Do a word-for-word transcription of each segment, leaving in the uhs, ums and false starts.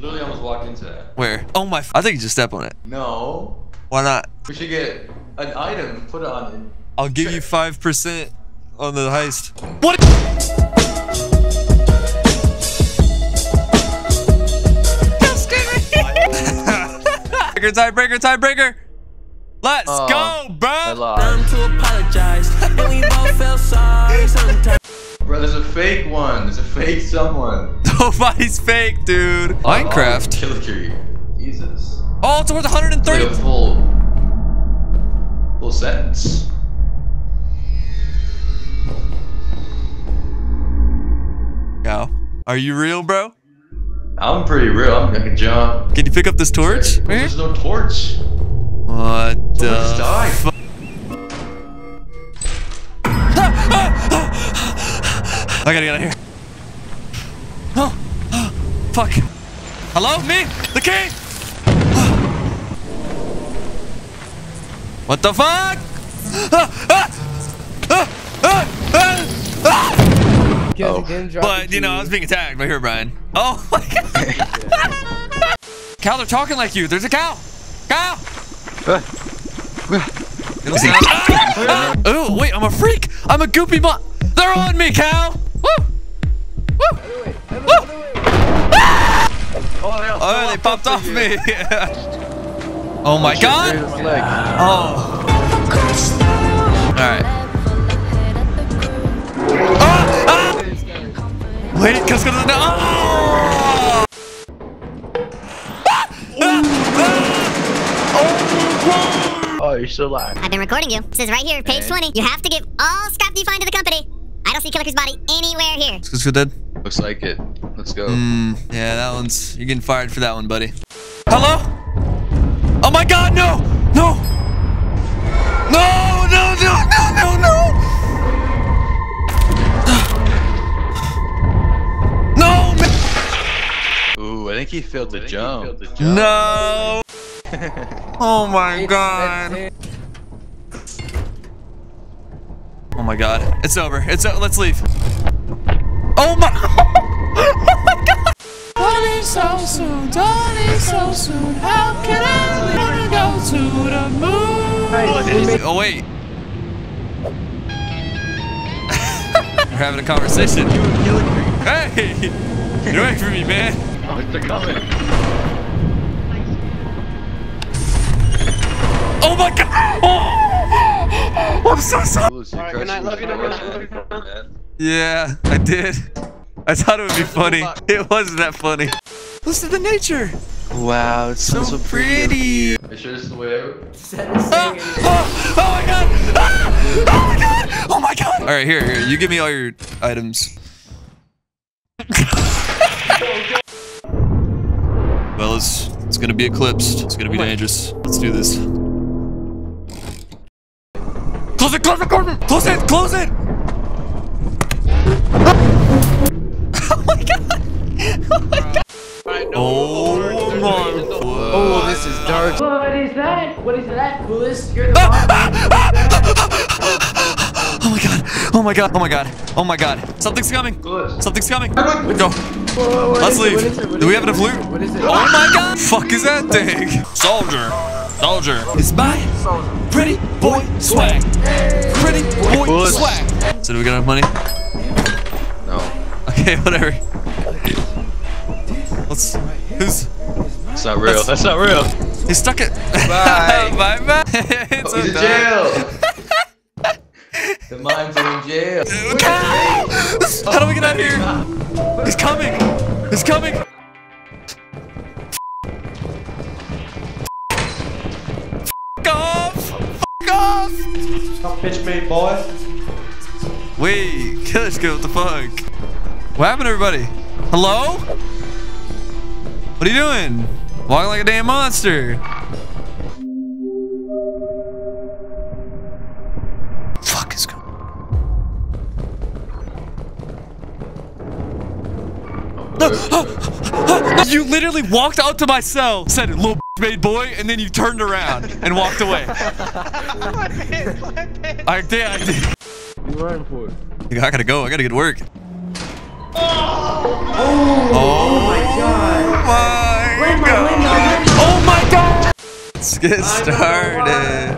Literally almost walked into that. Where? Oh my, f I think you just step on it. No. Why not? We should get an item, put it on it. I'll give sure. you five percent on the heist. What? Breaker, tie breaker, tie breaker. Let's uh, go, bro. Time to apologize. And we both fell sorry sometimes. Bro, there's a fake one. There's a fake someone. Nobody's fake, dude. Oh, Minecraft. Oh, Killer Krew. Jesus. Oh, it's worth one hundred thirty. Wait, full, full sentence. Yo, are you real, bro? I'm pretty real. I'm, I can jump. Can you pick up this torch? There, there's no torch. What torch the? Die. I gotta get out of here. No. Oh, fuck. Hello, me, the key. What the fuck? Oh. But you know, I was being attacked right here, Brian. Oh my god! Cow, they're talking like you. There's a cow. Cow. Oh wait, I'm a freak. I'm a goopy mo. They're on me, cow. Woo. Woo. Woo. Oh, they popped off me. Oh my god. Oh. All right. Wait, cause gonna no. Oh! Ah! Ah! Oh, you're still alive. I've been recording you. It says right here, page twenty. You have to give all scrap you find to the company. I don't see Killer Krew's body anywhere here. Looks good, dead. Looks like it. Let's go. Mm, yeah, that one's. You're getting fired for that one, buddy. Hello? Oh my God! No! No! No! No! No! No! No! No! Ooh, I think he failed the jump. Failed jump. No! Oh my god! Oh my god! It's over. It's over. Let's leave. Oh my! Oh my god! Only so soon. Only so soon. How can I wanna go to the moon? Oh wait! We're having a conversation. Hey! Get away from me, man! Oh, they're coming. Oh my god! Oh! I'm so sorry. Right, yeah, I did. I thought it would be funny. It wasn't that funny. Listen to the nature. Wow, it's so, so pretty. pretty. Are you sure this is the way out? Ah, oh, oh my god! Ah, oh my god! Oh my god! Alright, here, here. You give me all your items. Well, it's, it's gonna be eclipsed. It's gonna be dangerous. Let's do this. Close it, close it, close it! Close it, close it! Oh my god! Oh my god! Oh my... Oh, this is dark. What is that? What is that, coolest? You're the boss. Oh my god. Oh my god. Oh my god. Oh my god. Something's coming. Something's coming. Go. Whoa, whoa, let's leave. It, Do we have enough loot? What is it? Oh my god! Fuck is that thing? Soldier. Soldier. It's my pretty boy swag. Pretty boy swag. So do we got enough money? No. Okay, whatever. Let's... Who's... That's not real. That's, that's not real. He stuck it. Bye. Bye bye. It's oh, in jail. The mines are in jail. How do we get out of here? He's coming! He's coming! F off! F off! Stop pitch me, boy! Wait, Killer's good, what the fuck? What happened, everybody? Hello? What are you doing? Walking like a damn monster! Fuck is going on? You literally walked out to my cell, said, "Little made boy," and then you turned around and walked away. My pants, my pants. I did, I did. You running for it? I gotta go. I gotta get to work. Oh, oh, oh my god! My. get started.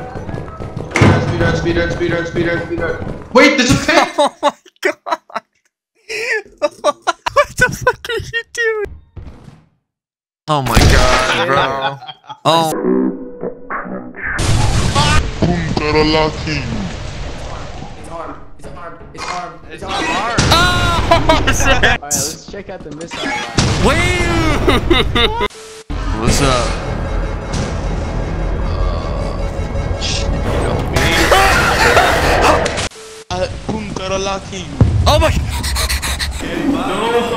Speedrun, speedrun, speedrun, speedrun, speedrun. Wait, there's a pit! Oh my god! What the fuck are you doing? Oh my god, bro. Oh. It's armed, it's armed, it's armed, it's armed. Oh shit! Alright, let's check out the missile line. Wait! What's up? Oh my! No,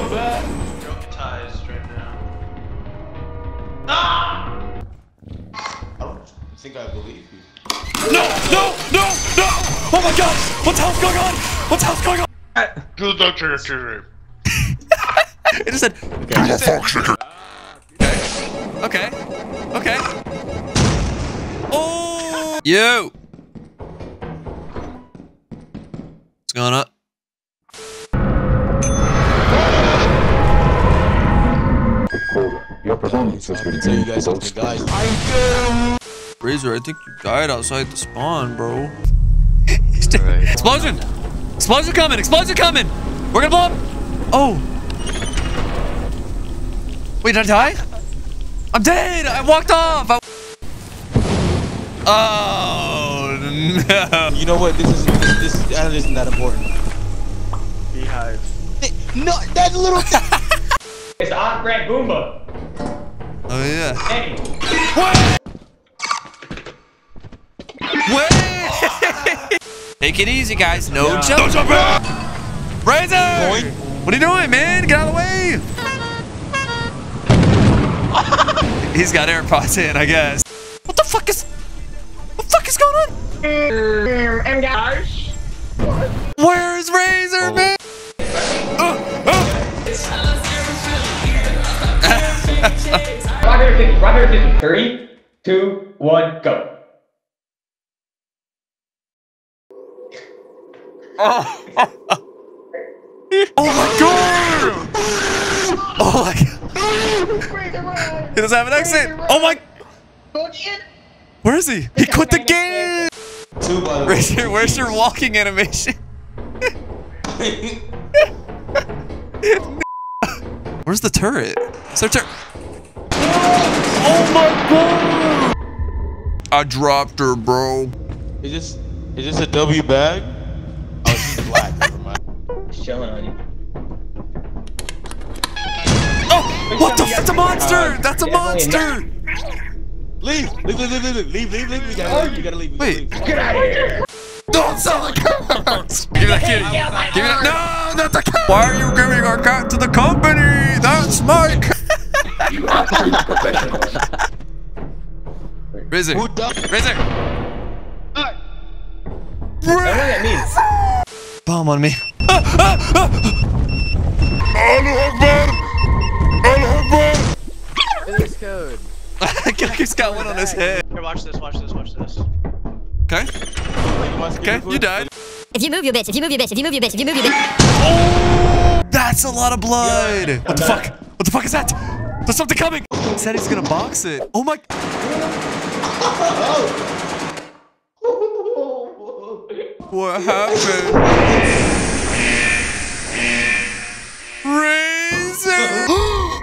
back. Traumatized right now. Ah! I don't think I believe you. No, no, no, no! Oh my God! What the hell's going on? What the hell's going on? Good doctor. It just said. Okay. Just said okay. Okay. Okay. Oh! Yo. Going up. Your performance has been you guys the guys. Razer, I think you died outside the spawn, bro. Right. Explosion! Explosion coming! Explosion coming! We're gonna blow up! Oh! Wait, did I die? I'm dead! I walked off! I oh no! You know what? This is. This that isn't that important. Beehive. No, that little. It's on Brad Boomba. Oh yeah. Hey. What? Wait. Take it easy, guys. No yeah. jump. No jump. Razer. Boy. What are you doing, man? Get out of the way. He's got AirPods in, I guess. What the fuck is? What the fuck is going on? And guys. Where's Razer, oh. man? Oh, oh. Roger, roger, roger. Three, two, one, go. Oh, oh my god! Oh my god! He doesn't have an exit. Oh my! Where is he? He quit the game. Razer, where's your walking animation? Where's the turret? It's their turret. Oh my god! I dropped her, bro. Is this is this a W bag? Oh, she's black. Never mind. She's chilling on you. Oh! What the? That's a monster! That's a monster! Leave! Leave! Leave! Leave! Leave! Leave! Leave! Leave! We gotta leave! You gotta leave! You gotta leave. Wait! Leave. Get out of here! Don't sell the cards! Give me that kitty! Give me that! No! Not the cat! Why are you giving our cat to the company? That's my cat! You are professional. Razer! Razer! Right. Razer! Bomb on me! Ah, ah, ah. Allahu Akbar! Allahu Akbar! This code. Killer Krew's got one on his head. Here, watch this, watch this, watch this. Okay. Okay, you died. If you move your bitch, if you move your bitch, if you move your bitch, if you move your bitch. Oh! That's a lot of blood. Yeah, what the back. fuck? What the fuck is that? There's something coming. He said he's gonna box it. Oh my. What happened? Razer!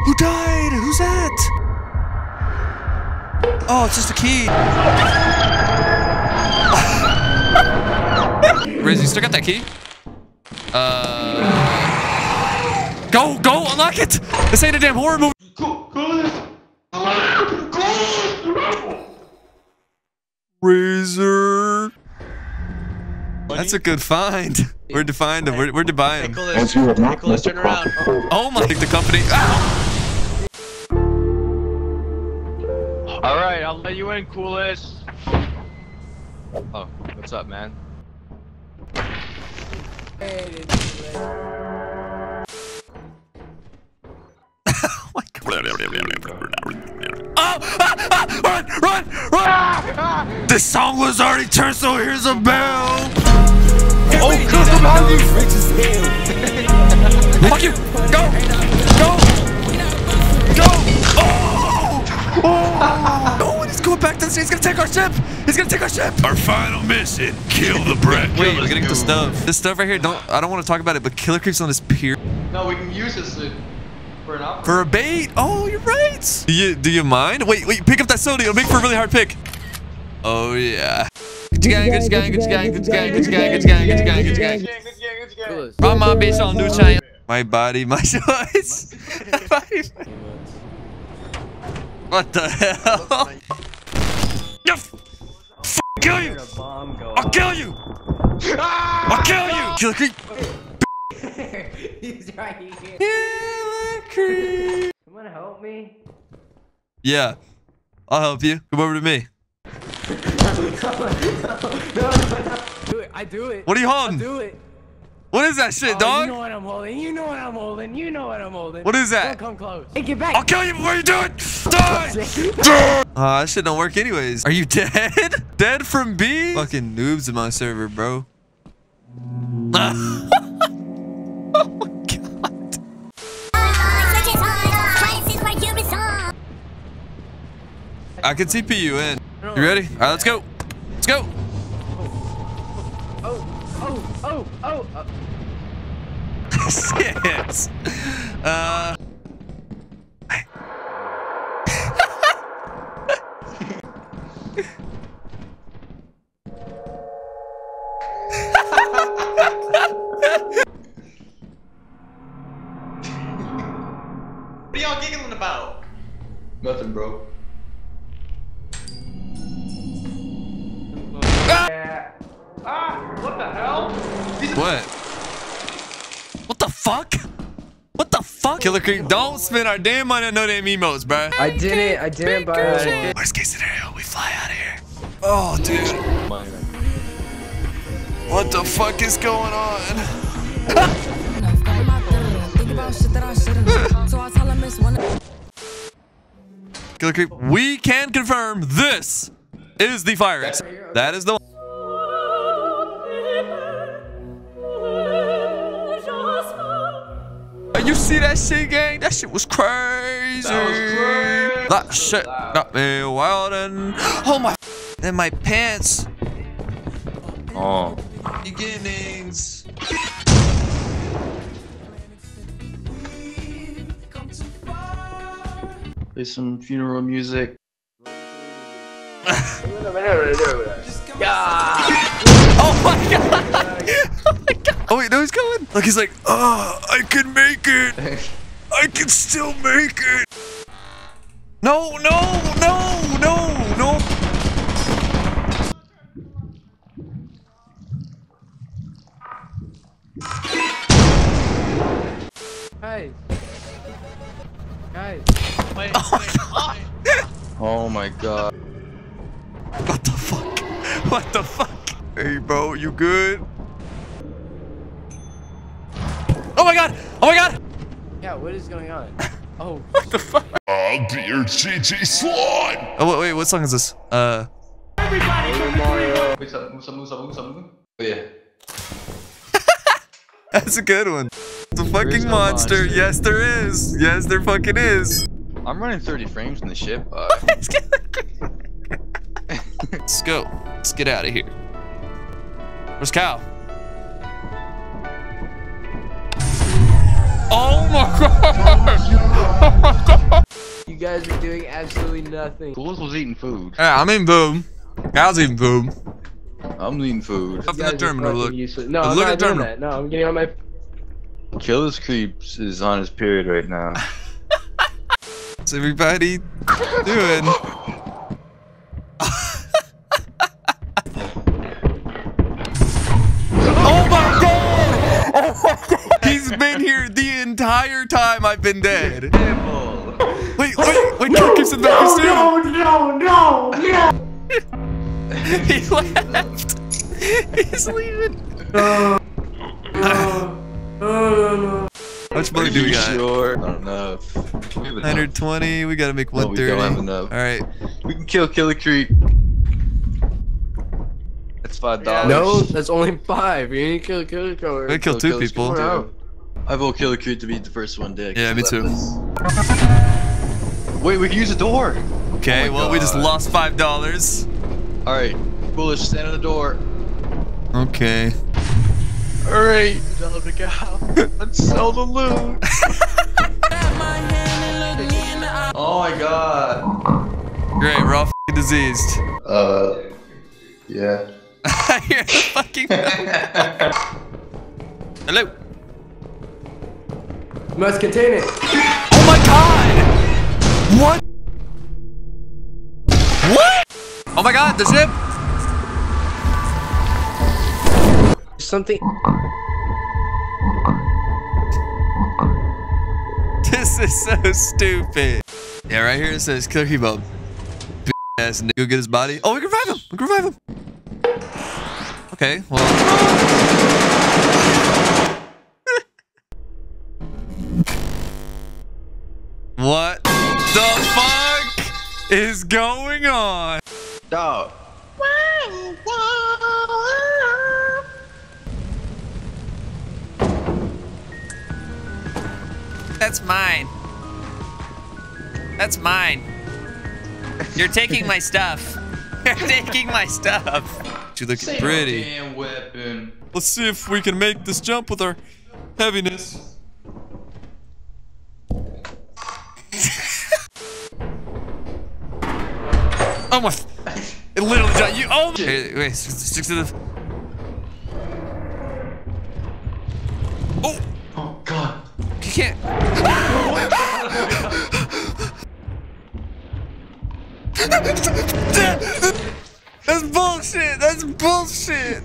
Who died? Who's that? Oh, it's just a key. Riz, you still got that key? Uh. Go, go, unlock it! This ain't a damn horror movie. Razer. That's a good find. Where'd you find him? Where'd you buy him? Nicholas, Nicholas, turn around. Oh my. The company. Ow! All right, I'll let you in, Coolest. Oh, what's up, man? Oh my god! Oh! Ah, ah, run! Run! Run! Ah, this song was already turned, so here's a bell. Oh, cause I'm hungry. Fuck you! Go! Go! Go! Oh! Oh! No one is going. back to the sea. He's gonna take our ship. He's gonna take our ship. Our final mission: kill the Bracken. Wait, we're getting to stuff. This stuff right here. Don't. I don't want to talk about it. But Killer Krew's on his pier. No, we can use this for an opera. For a bait. Oh, you're right. Do you, do you mind? Wait, wait. Pick up that soda. It'll make for a really hard pick. Oh yeah. Good gang, good gang, good gang, good gang, good gang, good gang, good gang, good gang, good gang. Run my bitch on new chain. My body, my choice. What the hell? You f kill you! I'll kill you! I'll kill you! Killer Krew! He's right here. Killer Krew! You wanna help me? Yeah, I'll help you. Come over to me. Do it! I do it! What are you holding? I do it! What is that shit, oh, dog? You know what I'm holding. You know what I'm holding. You know what I'm holding. What is that? Don't come close. Hey, get back. I'll kill you before you do it. Die. Ah, uh, that shit don't work anyways. Are you dead? Dead from bees? Fucking noobs in my server, bro. Oh my god. I can T P you in. You ready? All right, let's go. Let's go. Oh, oh, oh, oh. Shit. Uh. What are y'all giggling about? Nothing, bro. What? What the fuck? What the fuck? Killer Krew, don't spend our damn money on no damn emotes, bro. I didn't, I didn't buy it. Worst case scenario, we fly out of here. Oh, dude. What the fuck is going on? Killer Krew, we can confirm this is the fire exit. That is the one. You see that shit, gang? That shit was crazy. That, was crazy. That shit got me wildin'. Oh my! In my pants. Oh. Beginnings. Play some funeral music. Oh my god! Oh my god! Oh wait, no, he's going. Look, he's like, oh, I can make it. I can still make it. No, no, no, no, no. Guys, guys. Wait, oh wait, god. Wait. Oh my god. What the fuck? What the fuck? Hey bro, you good? Oh my god! Oh my god! Yeah, what is going on? Oh. What the fuck? I'll be your G G slot! Oh wait, wait, what song is this? Uh. Everybody! Mario. Wait, move some, move some, move some, move. Oh yeah. That's a good one. The fucking monster. Yes, there is. Yes, there fucking is. I'm running thirty frames in the ship. Uh... Let's go. Let's get out of here. Where's Cal? Oh my god! You guys are doing absolutely nothing. Cooles was eating food. Yeah, I'm eating food. Cal's eating food. I'm eating food. Up in the terminal, look. No, I'm look at the terminal. That. No, I'm getting on my. Killer Krew is on his period right now. What's everybody doing? Entire time I've been dead. Wait, wait, wait! No, keeps it back no, no, no, no, no! He left. He's leaving. No, no, no, no. How much money do we got? Sure? Not enough. We have enough. one hundred twenty. We gotta make one thirty. No, we don't have enough. All right. We can kill Killer Krew. That's five dollars. No, that's only five. We need to kill Killer Krew. We kill two people. I vote Killer Krew to be the first one, Dick. Yeah, me too. Wait, we can use a door! Okay, oh well, God. We just lost five dollars. All right, Foolish, stand in the door. Okay. All right. Let's sell the loot. Oh my God. Great, we're all f***ing diseased. Uh, yeah. You're the fucking. Hello. Must contain it. Oh my God! What? What? Oh my God! The zip. Something. This is so stupid. Yeah, right here it says Killer Krew Bob. Big ass nigga, go get his body. Oh, we can revive him. We can revive him. Okay, well. What the fuck is going on? Dog. That's mine. That's mine. You're taking my stuff. You're taking my stuff. You look pretty. Damn weapon. Let's see if we can make this jump with our heaviness. Oh my! It literally got you. Oh! Wait, wait, stick to the. Oh! Oh God! You can't. That's bullshit. That's bullshit.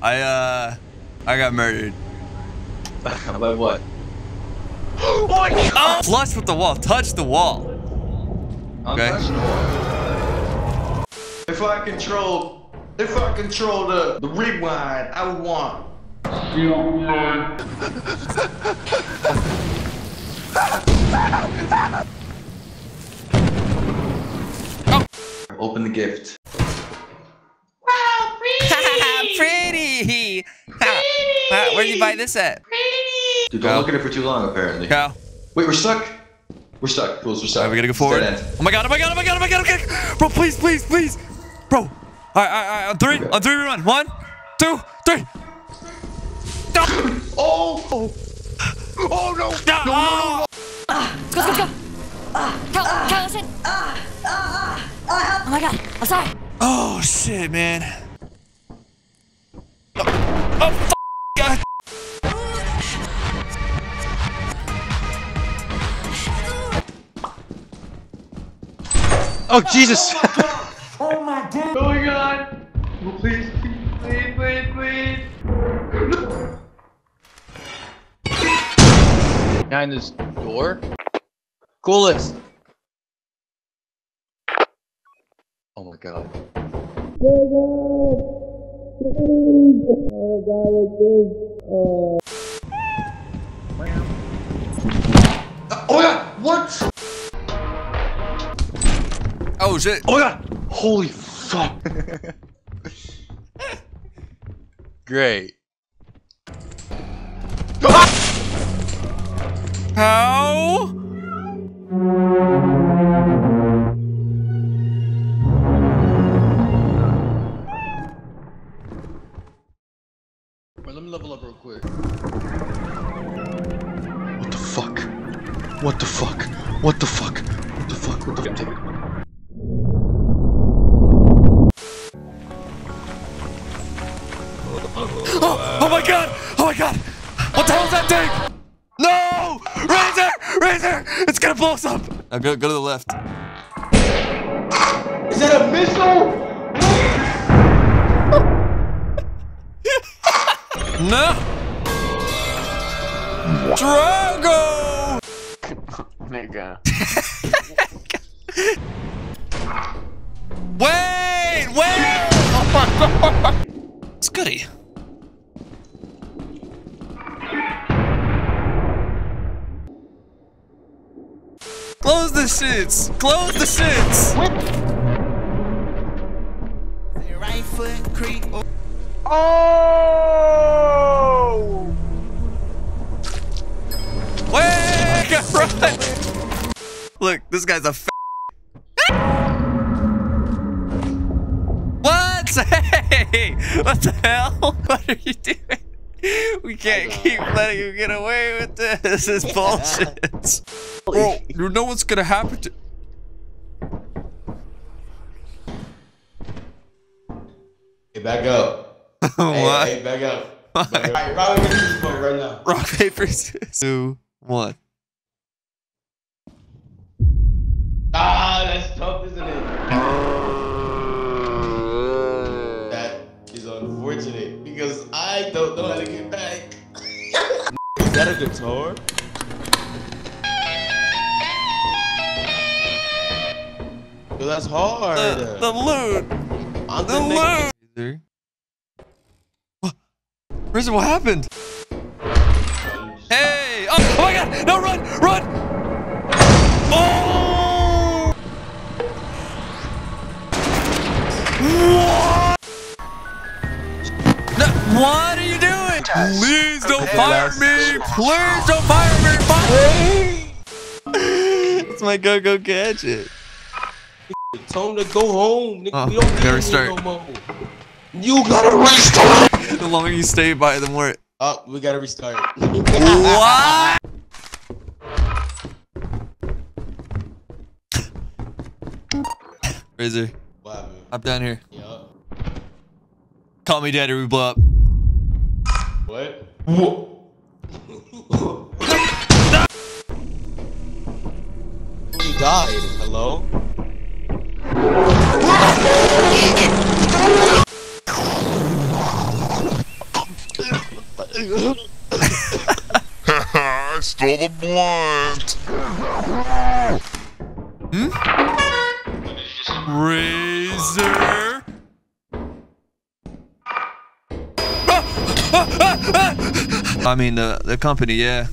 I uh, I got murdered. By what? Oh my God! Flush with the wall. Touch the wall. Okay. I'm touching the wall. If I control, if I control the the rewind, I would want. You don't want. Oh. Open the gift. Pretty. Pretty. Wow, where did you buy this at? Pretty. Dude, don't go. Look at it for too long, apparently. Go. Wait, we're stuck. We're stuck. Fools, we're stuck. All right, we gotta go forward. Oh my God! Oh my God! Oh my God! Oh my God! Okay, bro, please, please, please, bro. All right, all right, all right. On three, okay. On three, we run. One, two, three. No. Oh, oh, oh no! No, no, no! Ah, let's go, let's go, go! Ah, Cal, ah, Cal, listen. Ah, ah, ah, oh my God! I'm sorry. Oh shit, man. Oh, f***, God. Oh, Jesus. Oh, my God. Oh, my God. Oh, please, please, please, please, please. Behind this door? Coolest. Oh, my God. Oh, God. Oh my God! What? Oh shit! Oh my God! Holy fuck! Great. How? Let me level up real quick. What the fuck? What the fuck? What the fuck? What the fuck? What the fuck? Oh, oh my God! Oh my God! What the hell is that thing? No! Razer! Razer! It's gonna blow us up! Now go, go to the left. Is that a missile? No! Drago! Nigga. Wait! Wait! Oh my God! It's goody. Close the shits! Close the shits! What? Right foot creep. Oh! Wait! Run! Look, this guy's a f***. away! What the hell? What are you doing? We can't keep letting you get away with this. This is bullshit. Bro, you know what's gonna happen to... Hey, back up. What? Hey, hey, back up. Back up. Alright, rock, paper, scissors right now. Rock, paper, scissors. Two, one. Ah, that's tough, isn't it? That is unfortunate because I don't know how to get back. Is that a guitar? Yo, that's hard. The, the loot. On the, the loot. What? Razer, what happened? Hey! Oh, oh my God! No, run, run! Oh! What? No, what are you doing? Please don't fire me! Please don't fire me! Fire me! It's my go-go gadget. Tell him to go home. Nigga. Oh, we don't never start. No more. You gotta restart. The longer you stay by, the more. Oh, we gotta restart. What? Razer. Wow, I'm down here. Yup. Call me daddy, we blow up. What? Whoa. He died. Hello? I stole the blunt. Hmm? Razer. I mean the the company, yeah.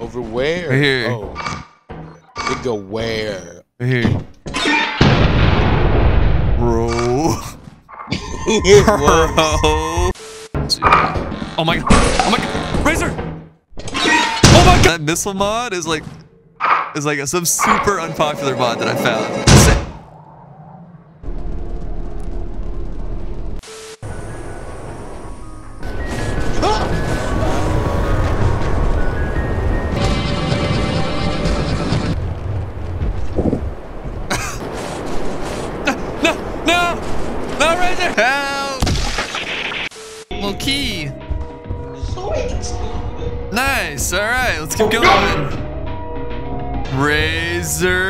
Over where? Right here. Oh. They go where? Right here. Bro. Bro. Oh my god. Oh my god. Razer. That missile mod is like is like a, some super unpopular mod that I found. No, no, no, Razer! Help! Little key. Nice, alright, let's keep going. Razer.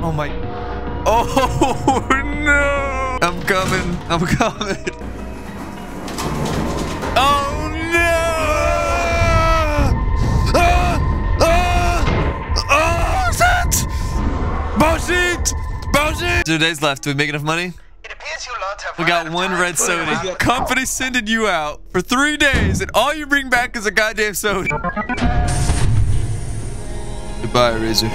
Oh my. Oh no! I'm coming, I'm coming. Oh no! Ah! Ah! Oh shit! Bounce it! Bounce it! Two days left, do we make enough money? We got one red soda. Company sending you out for three days, and all you bring back is a goddamn soda. Goodbye, Razer.